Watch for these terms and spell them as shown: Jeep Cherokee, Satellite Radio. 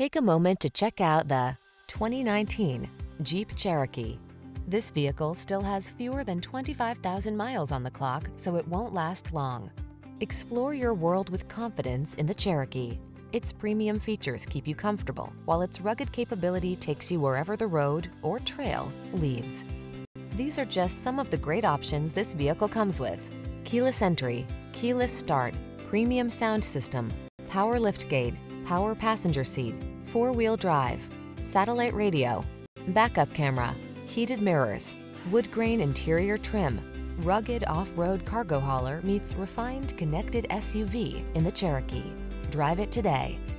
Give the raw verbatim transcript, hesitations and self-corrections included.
Take a moment to check out the twenty nineteen Jeep Cherokee. This vehicle still has fewer than twenty-five thousand miles on the clock, so it won't last long. Explore your world with confidence in the Cherokee. Its premium features keep you comfortable, while its rugged capability takes you wherever the road or trail leads. These are just some of the great options this vehicle comes with: keyless entry, keyless start, premium sound system, power liftgate, power passenger seat, four-wheel drive, satellite radio, backup camera, heated mirrors, wood grain interior trim. Rugged off-road cargo hauler meets refined connected S U V in the Cherokee. Drive it today.